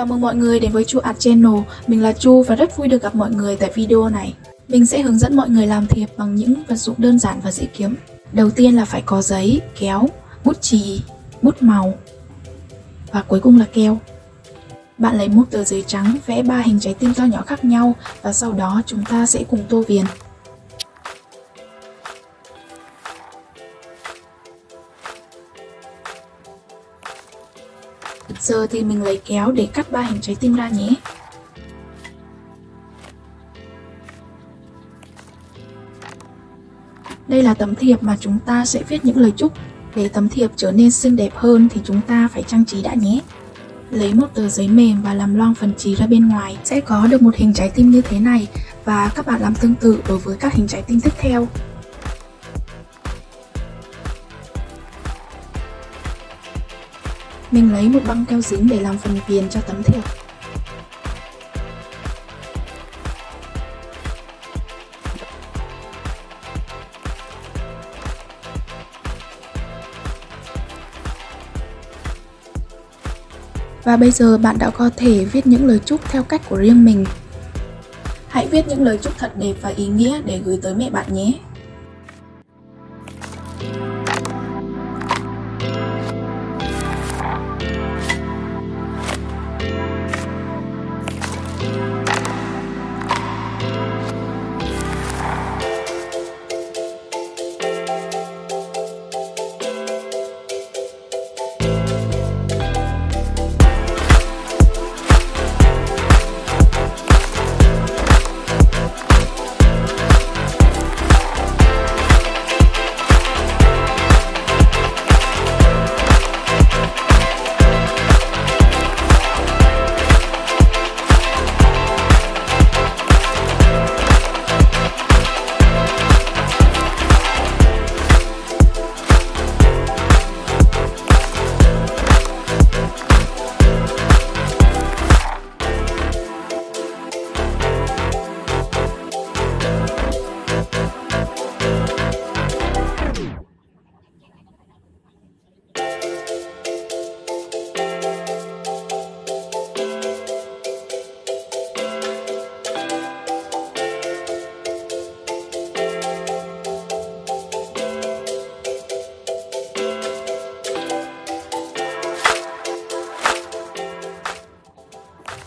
Chào mừng mọi người đến với Chuu Art Channel. Mình là Chuu và rất vui được gặp mọi người tại video này. Mình sẽ hướng dẫn mọi người làm thiệp bằng những vật dụng đơn giản và dễ kiếm. Đầu tiên là phải có giấy, kéo, bút chì, bút màu và cuối cùng là keo. Bạn lấy một tờ giấy trắng, vẽ 3 hình trái tim to nhỏ khác nhau và sau đó chúng ta sẽ cùng tô viền. Giờ thì mình lấy kéo để cắt 3 hình trái tim ra nhé. Đây là tấm thiệp mà chúng ta sẽ viết những lời chúc. Để tấm thiệp trở nên xinh đẹp hơn thì chúng ta phải trang trí đã nhé. Lấy một tờ giấy mềm và làm loang phần trí ra bên ngoài, sẽ có được một hình trái tim như thế này. Và các bạn làm tương tự đối với các hình trái tim tiếp theo. Mình lấy một băng keo dính để làm phần viền cho tấm thiệp. Và bây giờ bạn đã có thể viết những lời chúc theo cách của riêng mình. Hãy viết những lời chúc thật đẹp và ý nghĩa để gửi tới mẹ bạn nhé.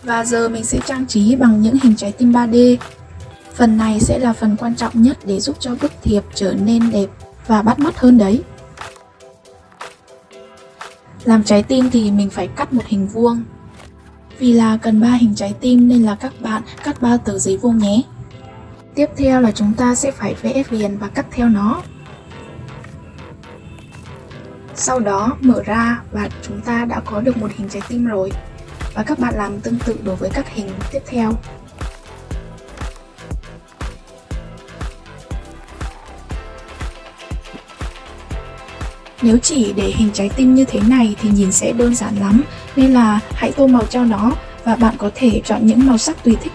Và giờ mình sẽ trang trí bằng những hình trái tim 3D. Phần này sẽ là phần quan trọng nhất để giúp cho bức thiệp trở nên đẹp và bắt mắt hơn đấy. Làm trái tim thì mình phải cắt một hình vuông. Vì là cần 3 hình trái tim nên là các bạn cắt 3 tờ giấy vuông nhé. Tiếp theo là chúng ta sẽ phải vẽ viền và cắt theo nó. Sau đó mở ra và chúng ta đã có được một hình trái tim rồi. Và các bạn làm tương tự đối với các hình tiếp theo. Nếu chỉ để hình trái tim như thế này thì nhìn sẽ đơn giản lắm, nên là hãy tô màu cho nó và bạn có thể chọn những màu sắc tùy thích.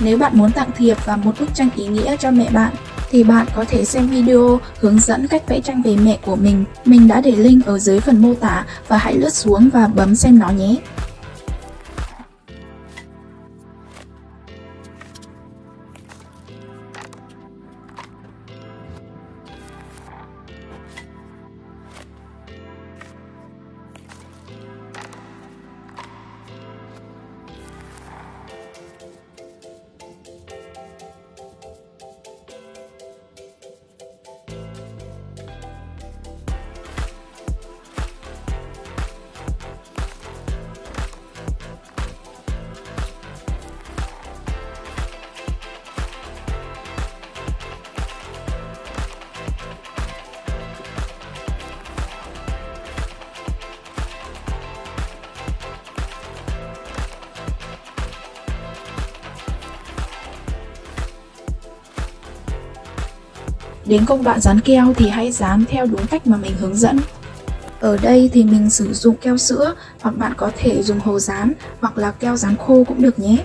Nếu bạn muốn tặng thiệp và một bức tranh ý nghĩa cho mẹ bạn thì bạn có thể xem video hướng dẫn cách vẽ tranh về mẹ của mình. Mình đã để link ở dưới phần mô tả và hãy lướt xuống và bấm xem nó nhé. Đến công đoạn dán keo thì hãy dán theo đúng cách mà mình hướng dẫn. Ở đây thì mình sử dụng keo sữa, hoặc bạn có thể dùng hồ dán hoặc là keo dán khô cũng được nhé.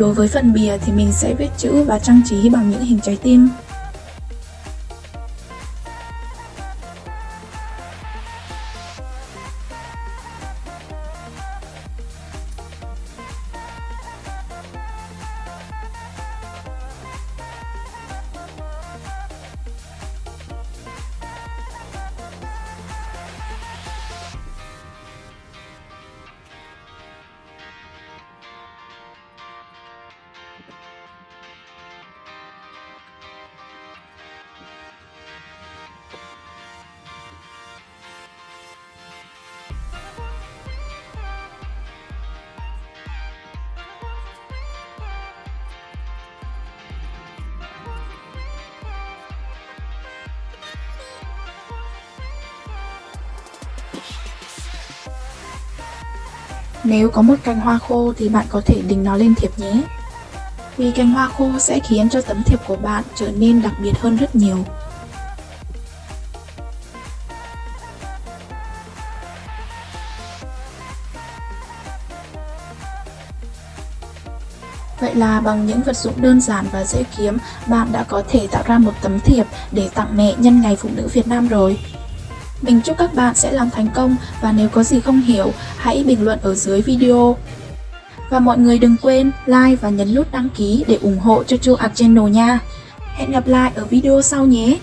Đối với phần bìa thì mình sẽ viết chữ và trang trí bằng những hình trái tim. Nếu có một cành hoa khô thì bạn có thể đính nó lên thiệp nhé. Vì cành hoa khô sẽ khiến cho tấm thiệp của bạn trở nên đặc biệt hơn rất nhiều. Vậy là bằng những vật dụng đơn giản và dễ kiếm, bạn đã có thể tạo ra một tấm thiệp để tặng mẹ nhân ngày Phụ nữ Việt Nam rồi. Mình chúc các bạn sẽ làm thành công, và nếu có gì không hiểu, hãy bình luận ở dưới video. Và mọi người đừng quên like và nhấn nút đăng ký để ủng hộ cho Chuu Art Channel nha. Hẹn gặp lại ở video sau nhé!